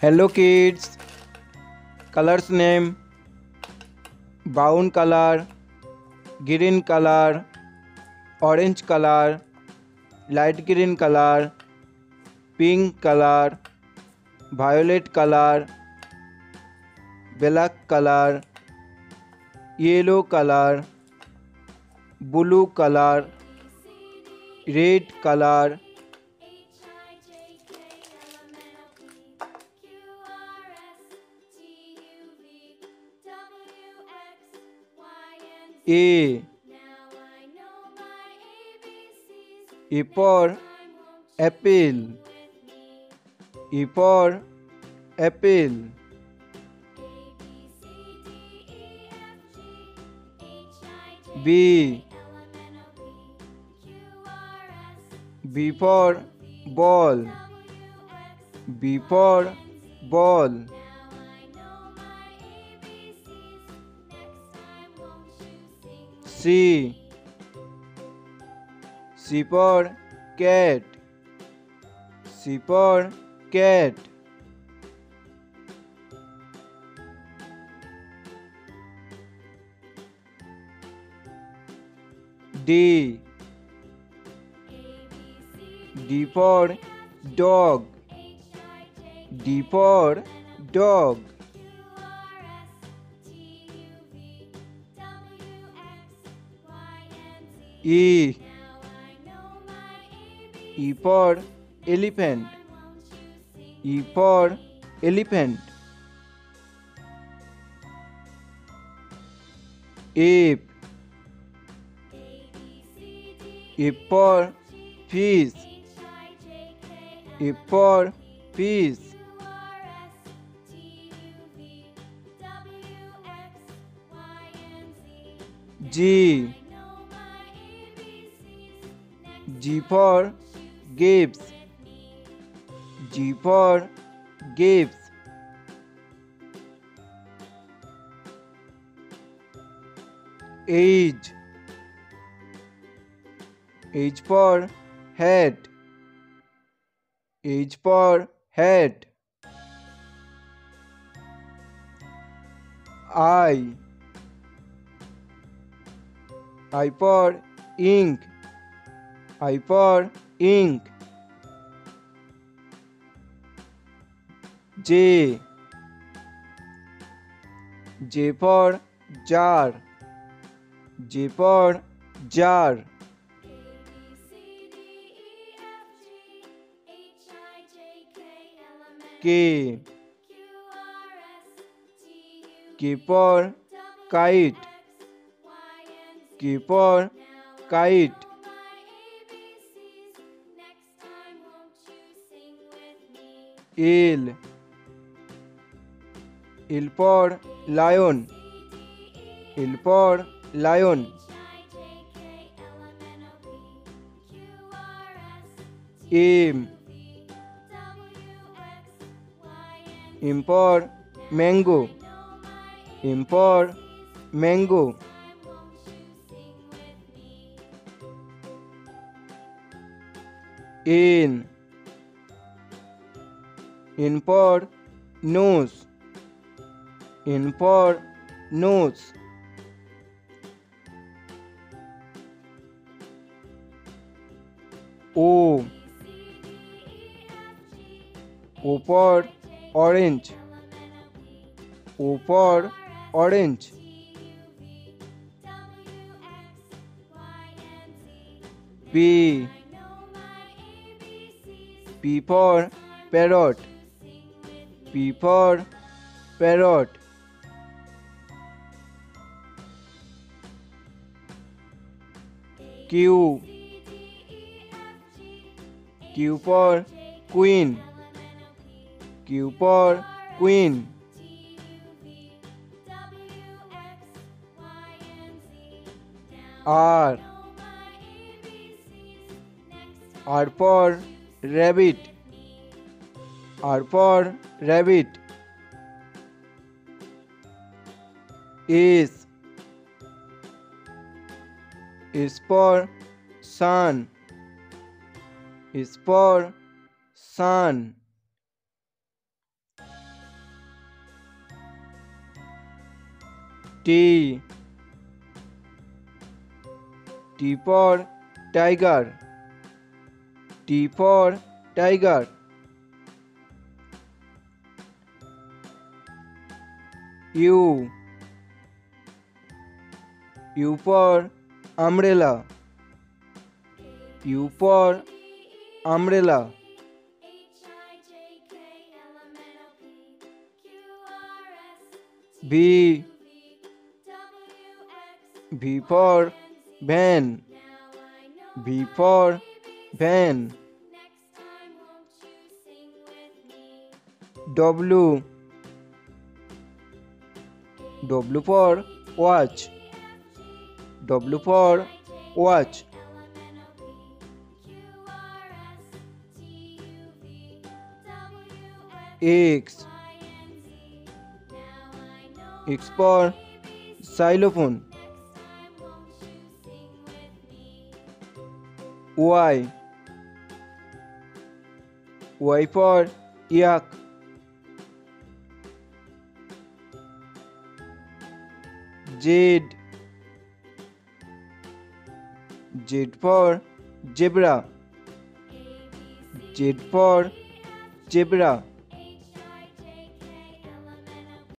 Hello kids. Colors name: brown color, green color, orange color, light green color, pink color, violet color, black color, yellow color, blue color, red color, A. A for apple. A for apple. B. B for ball. B for ball. C. C for cat. C for cat. D. D for dog. D for dog. E. E for elephant. E for elephant. F. F for fish. F for fish. G. G for grapes. G for grapes. H. H for head. H for head. I. I for ink. I for ink. J. J for jar. J for jar. K. K for kite. K for kite. L. L for lion. L for lion. M. M for mango. M for mango. N. N for nose. N for nose. O. O for orange. O for orange. P. P for parrot. P for parrot. Q. Q for queen. Q for queen. R. R for rabbit. R for rabbit. S. S for sun. S for sun. T. T for tiger. T for tiger. U. U for umbrella. U for umbrella. V. V for van. V for van. W. W for watch. W for watch. X. X for xylophone. Y. Y for yak. Z. Z for zebra. Z for zebra.